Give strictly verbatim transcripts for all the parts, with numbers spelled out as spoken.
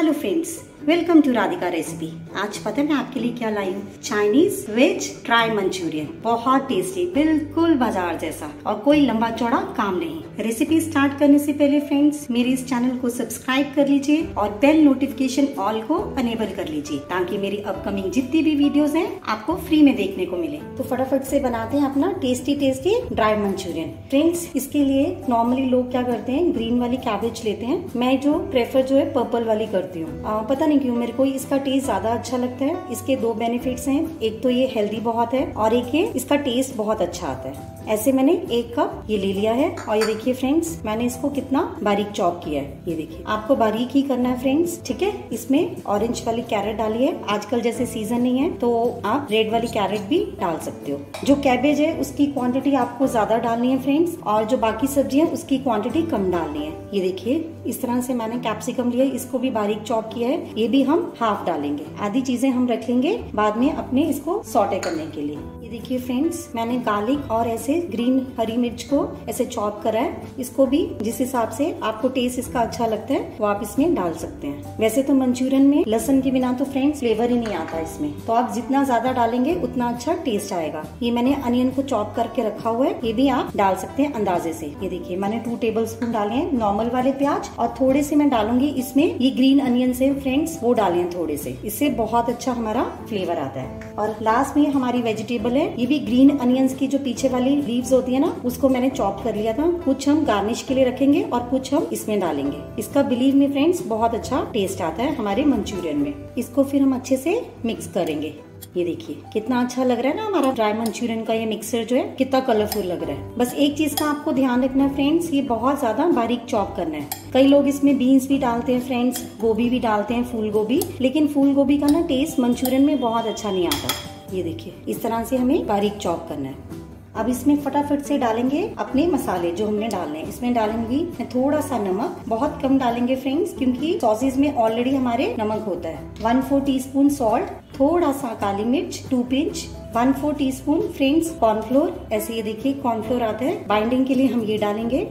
Hello friends, welcome to Radhika recipe. आज पता है मैं आपके लिए क्या लाई हूँ? Chinese veg dry Manchurian. बहुत टेस्टी, बिल्कुल बाजार जैसा और कोई लंबा चौड़ा काम नहीं। रेसिपी स्टार्ट करने से पहले फ्रेंड्स, मेरे इस चैनल को सब्सक्राइब कर लीजिए और बेल नोटिफिकेशन ऑल को अनेबल कर लीजिए ताकि मेरी अपकमिंग जितनी भी वीडियोज है आपको फ्री में देखने को मिले। तो फटाफट से बनाते हैं अपना tasty tasty dry Manchurian. Friends, इसके लिए नॉर्मली लोग क्या करते हैं, ग्रीन वाली कैबेज लेते हैं। मैं जो प्रेफर जो है पर्पल वाली करती हूँ। पता नहीं क्यों मेरे को इसका टेस्ट ज्यादा अच्छा लगता है। इसके दो बेनिफिट्स हैं, एक तो ये हेल्दी बहुत है और एक ये इसका टेस्ट बहुत अच्छा आता है। ऐसे मैंने एक कप ये ले लिया है और ये देखिए फ्रेंड्स, मैंने इसको कितना बारीक चॉप किया है। ये देखिए, आपको बारीक ही करना है फ्रेंड्स, ठीक है। इसमें ऑरेंज वाली कैरेट डाली है। आजकल जैसे सीजन नहीं है तो आप रेड वाली कैरेट भी डाल सकते हो। जो कैबेज है उसकी क्वांटिटी आपको ज्यादा डालनी है फ्रेंड्स, और जो बाकी सब्जी है उसकी क्वांटिटी कम डालनी है। ये देखिए, इस तरह से मैंने कैप्सिकम लिया है, इसको भी बारीक चॉप किया है। ये भी हम हाफ डालेंगे, आधी चीजें हम रख लेंगे बाद में अपने इसको सॉटे करने के लिए। ये देखिए फ्रेंड्स, मैंने गार्लिक और ऐसे ग्रीन हरी मिर्च को ऐसे चॉप करा है। इसको भी जिस हिसाब से आपको टेस्ट इसका अच्छा लगता है वो आप इसमें डाल सकते हैं। वैसे तो मंचूरियन में लहसुन के बिना तो फ्रेंड्स फ्लेवर ही नहीं आता इसमें, तो आप जितना ज्यादा डालेंगे उतना अच्छा टेस्ट आएगा। ये मैंने अनियन को चॉप करके रखा हुआ है, ये भी आप डाल सकते हैं अंदाजे से। ये देखिए, मैंने टू टेबल स्पून डाले हैं नॉर्मल वाले प्याज और थोड़े से मैं डालूंगी इसमें ये ग्रीन अनियन से फ्रेंड्स, वो डालें थोड़े से, इससे बहुत अच्छा हमारा फ्लेवर आता है। और लास्ट में हमारी वेजिटेबल है, ये भी ग्रीन अनियंस की जो पीछे वाली लीव्स होती है ना, उसको मैंने चॉप कर लिया था। कुछ हम गार्निश के लिए रखेंगे और कुछ हम इसमें डालेंगे। इसका बिलीव में फ्रेंड्स बहुत अच्छा टेस्ट आता है हमारे मंचूरियन में। इसको फिर हम अच्छे से मिक्स करेंगे। ये देखिए कितना अच्छा लग रहा है ना हमारा ड्राई मंचूरियन का ये मिक्सर जो है, कितना कलरफुल लग रहा है। बस एक चीज का आपको ध्यान रखना है फ्रेंड्स, ये बहुत ज्यादा बारीक चॉप करना है। कई लोग इसमें बीन्स भी डालते हैं फ्रेंड्स, गोभी भी डालते हैं, फूल गोभी, लेकिन फूल गोभी का ना टेस्ट मंचूरियन में बहुत अच्छा नहीं आता। ये देखिए, इस तरह से हमें बारीक चॉप करना है। अब इसमें फटाफट से डालेंगे अपने मसाले जो हमने डालने हैं। इसमें डालेंगी मैं थोड़ा सा नमक, बहुत कम डालेंगे फ्रेंड्स क्योंकि सॉसेज में ऑलरेडी हमारे नमक होता है। One four teaspoon salt, थोड़ा सा काली मिर्च two pinch, one four teaspoon friends cornflour. ऐसे ये देखिए कॉर्नफ्लोर आता है, बाइंडिंग के लिए हम ये डालेंगे,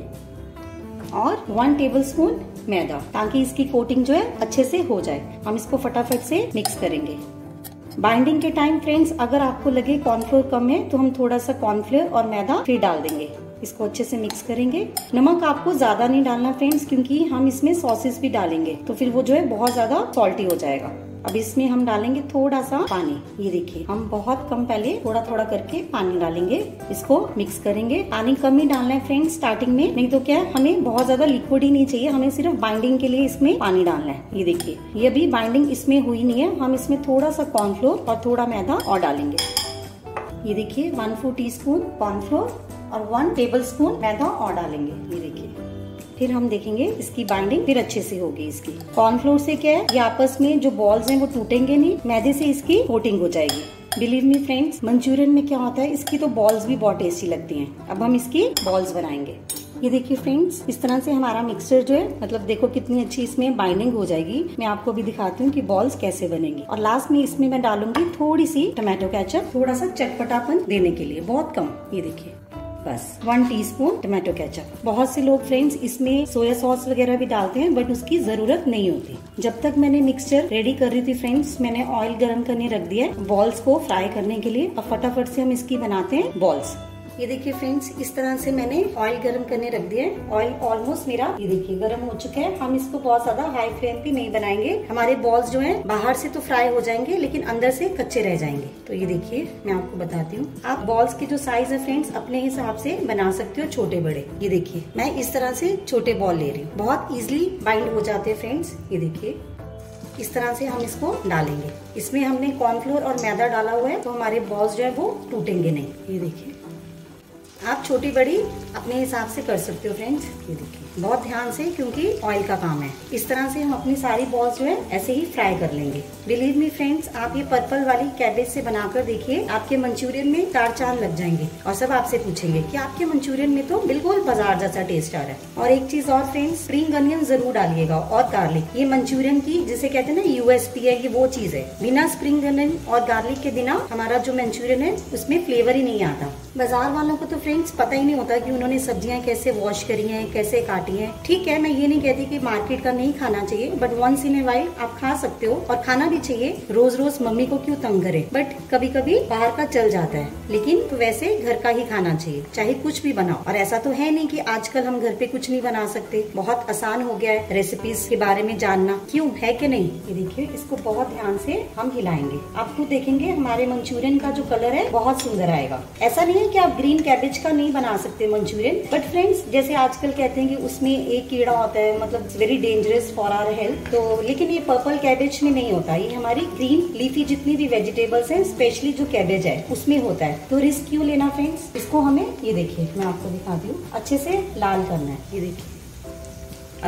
और वन टेबल स्पून मैदा ताकि इसकी कोटिंग जो है अच्छे से हो जाए। हम इसको फटाफट से मिक्स करेंगे। बाइंडिंग के टाइम फ्रेंड्स अगर आपको लगे कॉर्नफ्लोर कम है तो हम थोड़ा सा कॉर्नफ्लोर और मैदा फिर डाल देंगे। इसको अच्छे से मिक्स करेंगे। नमक आपको ज्यादा नहीं डालना फ्रेंड्स क्योंकि हम इसमें सॉसेस भी डालेंगे तो फिर वो जो है बहुत ज्यादा सॉल्टी हो जाएगा। अब इसमें हम डालेंगे थोड़ा सा पानी। ये देखिए, हम बहुत कम पहले थोड़ा थोड़ा करके पानी डालेंगे। इसको मिक्स करेंगे। पानी कम ही डालना है फ्रेंड्स स्टार्टिंग में, नहीं तो क्या हमें बहुत ज्यादा लिक्विड ही नहीं चाहिए, हमें सिर्फ बाइंडिंग के लिए इसमें पानी डालना है। ये देखिए, ये भी बाइंडिंग इसमें हुई नहीं है। हम इसमें थोड़ा सा कॉर्नफ्लोर और थोड़ा मैदा और डालेंगे। ये देखिए, one four teaspoon cornflour और वन टेबल स्पून मैदा और डालेंगे। ये देखिए, फिर हम देखेंगे इसकी बाइंडिंग फिर अच्छे से होगी। इसकी कॉर्नफ्लोर से क्या है, ये आपस में जो बॉल्स हैं वो टूटेंगे नहीं, मैदे से इसकी कोटिंग हो जाएगी। बिलीव मी फ्रेंड्स, मंचूरियन में क्या होता है, इसकी तो बॉल्स भी बहुत टेस्टी लगती हैं। अब हम इसकी बॉल्स बनाएंगे। ये देखिए फ्रेंड्स, इस तरह से हमारा मिक्सचर जो है, मतलब देखो कितनी अच्छी इसमें बाइंडिंग हो जाएगी। मैं आपको भी दिखाती हूँ कि बॉल्स कैसे बनेंगी। और लास्ट में इसमें मैं डालूंगी थोड़ी सी टोमेटो केचप, थोड़ा सा चटपटापन देने के लिए, बहुत कम। ये देखिए, बस वन टीस्पून टोमेटो केचप। बहुत से लोग फ्रेंड्स इसमें सोया सॉस वगैरह भी डालते हैं, बट उसकी जरूरत नहीं होती। जब तक मैंने मिक्सचर रेडी कर रही थी फ्रेंड्स, मैंने ऑयल गर्म करने रख दिया है बॉल्स को फ्राई करने के लिए। अब फटाफट से हम इसकी बनाते हैं बॉल्स। ये देखिए फ्रेंड्स, इस तरह से मैंने ऑयल गरम करने रख दिया है। ऑयल ऑलमोस्ट मेरा ये देखिए गरम हो चुका है। हम इसको बहुत ज्यादा हाई फ्लेम पे नहीं बनाएंगे, हमारे बॉल्स जो हैं बाहर से तो फ्राई हो जाएंगे लेकिन अंदर से कच्चे रह जाएंगे। तो ये देखिए, मैं आपको बताती हूँ, आप बॉल्स के जो साइज है फ्रेंड्स अपने हिसाब से बना सकते हो, छोटे बड़े। ये देखिए, मैं इस तरह से छोटे बॉल ले रही हूँ, बहुत इजिली बाइंड हो जाते हैं फ्रेंड्स। ये देखिए, इस तरह से हम इसको डालेंगे। इसमें हमने कॉर्नफ्लोर और मैदा डाला हुआ है तो हमारे बॉल्स जो है वो टूटेंगे नहीं। ये देखिए, आप छोटी बड़ी अपने हिसाब से कर सकते हो फ्रेंड्स। ये देखिए, बहुत ध्यान से क्योंकि ऑयल का काम है। इस तरह से हम अपनी सारी बॉल्स जो है ऐसे ही फ्राई कर लेंगे। बिलीव मी फ्रेंड्स, आप ये पर्पल वाली कैबेज से बनाकर देखिए, आपके मंचूरियन में चार चांद लग जाएंगे और सब आपसे पूछेंगे कि आपके मंचूरियन में तो बिल्कुल बाजार जैसा टेस्ट आ रहा है। और एक चीज और फ्रेंड्स, स्प्रिंग अनियन जरूर डालिएगा और गार्लिक। ये मंचूरियन की जिसे कहते हैं ना यूएसपी है, ये वो चीज है। बिना स्प्रिंग अनियन और गार्लिक के बिना हमारा जो मंचूरियन है उसमें फ्लेवर ही नहीं आता। बाजार वालों को तो फ्रेंड्स पता ही नहीं होता कि उन्होंने सब्जियां कैसे वॉश करी हैं, कैसे काटी हैं। ठीक है, मैं ये नहीं कहती कि मार्केट का नहीं खाना चाहिए, but once in a while आप खा सकते हो और खाना भी चाहिए। रोज रोज मम्मी को क्यों तंग करे, बट कभी कभी बाहर का चल जाता है, लेकिन तो वैसे घर का ही खाना चाहिए, चाहे कुछ भी बनाओ। और ऐसा तो है नहीं कि आजकल हम घर पे कुछ नहीं बना सकते, बहुत आसान हो गया है रेसिपीज के बारे में जानना, क्यों है कि नहीं। ये देखिए, इसको बहुत ध्यान से हम हिलाएंगे, आप खुद देखेंगे हमारे मंचूरियन का जो कलर है बहुत सुंदर आएगा। ऐसा नहीं है कि आप ग्रीन कैबेज का नहीं बना सकते मंचूरियन, बट फ्रेंड्स जैसे आजकल कहते हैं कि उसमें एक कीड़ा होता है, मतलब very dangerous for our health, तो लेकिन ये पर्पल कैबेज में नहीं होता, ये हमारी ग्रीन लीफी जितनी भी वेजिटेबल्स हैं, स्पेशली जो कैबेज है उसमें होता है। तो रिस्क क्यों लेना फ्रेंड्स, इसको हमें, ये देखिए मैं आपको दिखाती हूँ, अच्छे से लाल करना है। ये देखिए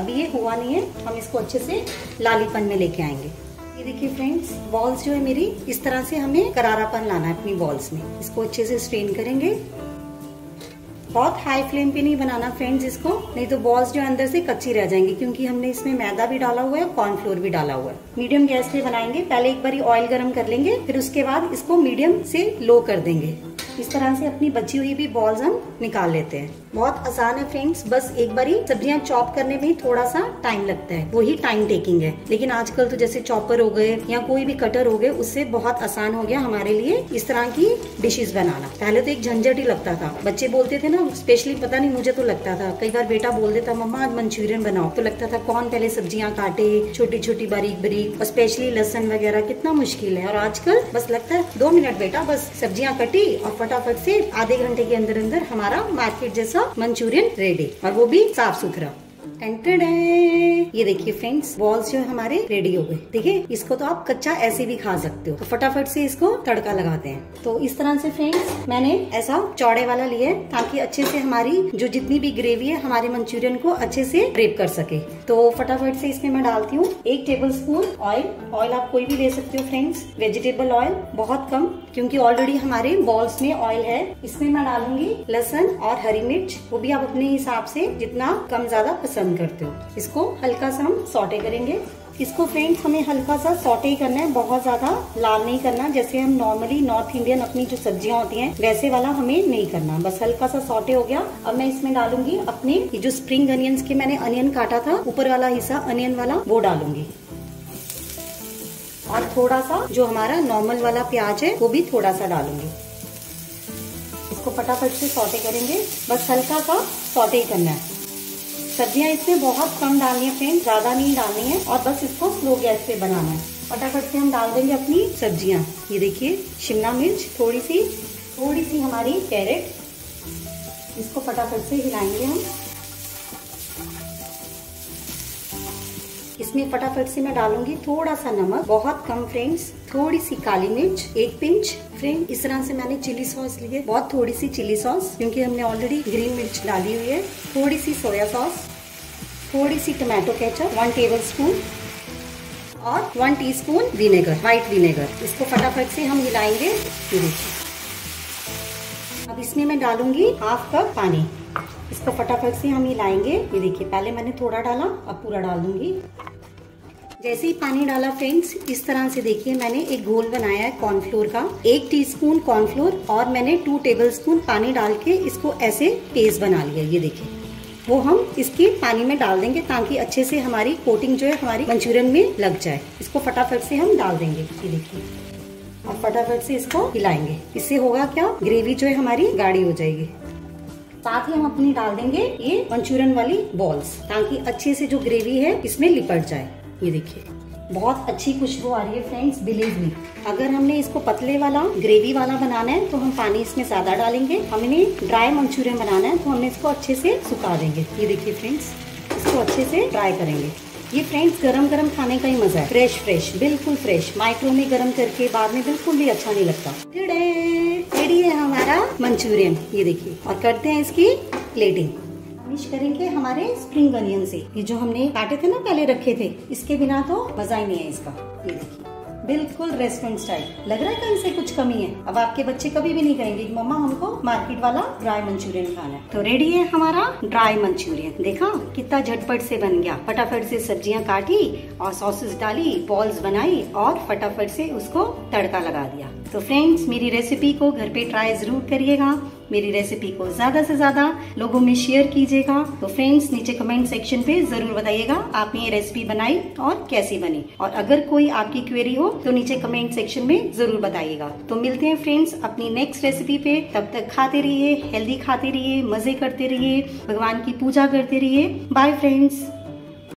अभी ये हुआ नहीं है, हम इसको अच्छे से लालीपन में लेके आएंगे। ये देखिए फ्रेंड्स, बॉल्स जो है मेरी, इस तरह से हमें करारापन लाना है अपनी बॉल्स में। इसको अच्छे से स्ट्रेन करेंगे, बहुत हाई फ्लेम पे नहीं बनाना फ्रेंड्स इसको, नहीं तो बॉल्स जो अंदर से कच्ची रह जाएंगी, क्योंकि हमने इसमें मैदा भी डाला हुआ है, कॉर्नफ्लोर भी डाला हुआ है। मीडियम गैस पे बनाएंगे, पहले एक बार ऑयल गर्म कर लेंगे, फिर उसके बाद इसको मीडियम से लो कर देंगे। इस तरह से अपनी बची हुई भी बॉल्स हम निकाल लेते हैं। बहुत आसान है फ्रेंड्स, बस एक बार ही सब्जियां चॉप करने में थोड़ा सा टाइम लगता है, वही टाइम टेकिंग है, लेकिन आजकल तो जैसे चॉपर हो गए या कोई भी कटर हो गए, उससे बहुत आसान हो गया हमारे लिए इस तरह की डिशेस बनाना। पहले तो एक झंझट ही लगता था, बच्चे बोलते थे ना, स्पेशली पता नहीं मुझे तो लगता था, कई बार बेटा बोल देता मम्मा आज मंचूरियन बनाओ, तो लगता था कौन पहले सब्जियां काटे, छोटी छोटी बारीक बारीक, और स्पेशली लहसुन वगैरह कितना मुश्किल है। और आजकल बस लगता है दो मिनट बेटा, बस सब्जियां कटी और फटाफट से आधे घंटे के अंदर अंदर हमारा मार्केट जैसा मंचूरियन रेडी, और वो भी साफ सुथरा। ये देखिए फ्रेंड्स, बॉल्स जो हमारे रेडी हो गए। देखिए, इसको तो आप कच्चा ऐसे भी खा सकते हो। तो फटाफट से इसको तड़का लगाते हैं। तो इस तरह से फ्रेंड्स मैंने ऐसा चौड़े वाला लिया है, ताकि अच्छे से हमारी जो जितनी भी ग्रेवी है हमारे मंचूरियन को अच्छे से ड्रेप कर सके। तो फटाफट से इसमें मैं डालती हूँ एक टेबल स्पून ऑयल। ऑयल आप कोई भी ले सकते हो फ्रेंड्स, वेजिटेबल ऑयल बहुत कम, क्योंकि ऑलरेडी हमारे बॉल्स में ऑयल है। इसमें मैं डालूंगी लहसुन और हरी मिर्च, वो भी आप अपने हिसाब से जितना कम ज्यादा पसंद करते हो। इसको हल्का सा हम सॉटे करेंगे। इसको फ्रेंड्स हमें हल्का सा सॉटे ही करना है, बहुत ज्यादा लाल नहीं करना, जैसे हम नॉर्मली नॉर्थ इंडियन अपनी जो सब्जियां होती हैं वैसे वाला हमें नहीं करना, बस हल्का सा सॉटे हो गया। अब मैं इसमें डालूंगी अपने जो स्प्रिंग अनियंस के मैंने अनियन काटा था, ऊपर वाला हिस्सा अनियन वाला वो डालूंगी, और थोड़ा सा जो हमारा नॉर्मल वाला प्याज है वो भी थोड़ा सा डालूंगी। इसको फटाफट से सॉटे करेंगे, बस हल्का सा सॉटे ही करना है। सब्जियां इसमें बहुत कम डालनी है फ्रेंड्स, ज्यादा नहीं डालनी है, और बस इसको स्लो गैस पे बनाना है। फटाफट से हम डाल देंगे अपनी सब्जियां। ये देखिए शिमला मिर्च, थोड़ी सी थोड़ी सी हमारी कैरेट, इसको फटाफट से हिलाएंगे हम। इसमें फटाफट से मैं डालूंगी थोड़ा सा नमक, बहुत कम फ्रेंड्स, थोड़ी सी काली मिर्च एक पिंच। फ्रेंड इस तरह से मैंने चिली सॉस ली है, बहुत थोड़ी सी चिली सॉस, क्योंकि हमने ऑलरेडी ग्रीन मिर्च डाली हुई है। थोड़ी सी सोया सॉस, थोड़ी सी tomato ketchup one tablespoon, और one teaspoon vinegar, white vinegar. इसको फटाफट से हम मिलाएंगे। अब इसमें मैं डालूंगी हाफ कप पानी, इसको फटाफट से हम हिलाएंगे। ये देखिए पहले मैंने थोड़ा डाला, अब पूरा डाल दूंगी। जैसे ही पानी डाला फ्रेंड्स, इस तरह से देखिए मैंने एक घोल बनाया है कॉर्नफ्लोर का, एक टीस्पून कॉर्नफ्लोर और मैंने टू टेबलस्पून पानी डाल के इसको ऐसे पेस्ट बना लिया। ये देखिए वो हम इसके पानी में डाल देंगे, ताकि अच्छे से हमारी कोटिंग जो है हमारी मंचूरियन में लग जाए। इसको फटाफट से हम डाल देंगे। ये देखिए, अब फटाफट से इसको हिलाएंगे। इससे होगा क्या, ग्रेवी जो है हमारी गाढ़ी हो जाएगी। साथ ही हम अपनी डाल देंगे ये मंचूरियन वाली बॉल्स, ताकि अच्छे से जो ग्रेवी है इसमें लिपट जाए। ये देखिए बहुत अच्छी खुशबू आ रही है फ्रेंड्स, बिलीव मी। अगर हमने इसको पतले वाला ग्रेवी वाला बनाना है तो हम पानी इसमें ज्यादा डालेंगे, हमने ड्राई मंचूरियन बनाना है तो हमने इसको अच्छे से सुखा देंगे। ये देखिए फ्रेंड्स, इसको अच्छे से ड्राई करेंगे। ये फ्रेंड्स गरम गरम खाने का ही मजा है, फ्रेश फ्रेश, बिल्कुल फ्रेश। माइक्रो में गरम करके बाद में बिल्कुल भी अच्छा नहीं लगता। रेडी है हमारा मंचूरियन, ये देखिए। और करते हैं इसकी प्लेटिंग। गार्निश करेंगे हमारे स्प्रिंग अनियन से, ये जो हमने काटे थे ना पहले रखे थे, इसके बिना तो मजा ही नहीं है इसका। ये देखिए बिल्कुल रेस्टोरेंट स्टाइल लग रहा है, कहीं से कुछ कमी है। अब आपके बच्चे कभी भी नहीं कहेंगे मम्मा हमको मार्केट वाला ड्राई मंचूरियन खाना है। तो रेडी है हमारा ड्राई मंचूरियन। देखा कितना झटपट से बन गया, फटाफट से सब्जियां काटी और सॉसेस डाली, बॉल्स बनाई और फटाफट से उसको तड़का लगा दिया। तो फ्रेंड्स मेरी रेसिपी को घर पे ट्राई जरूर करिएगा। मेरी रेसिपी को ज्यादा से ज्यादा लोगों में शेयर कीजिएगा। तो फ्रेंड्स, नीचे कमेंट सेक्शन पे जरूर बताइएगा आपने ये रेसिपी बनाई और कैसी बनी, और अगर कोई आपकी क्वेरी हो तो नीचे कमेंट सेक्शन में जरूर बताइएगा। तो मिलते हैं फ्रेंड्स अपनी नेक्स्ट रेसिपी पे, तब तक खाते रहिए, हेल्दी खाते रहिए, मजे करते रहिए, भगवान की पूजा करते रहिए। Bye friends.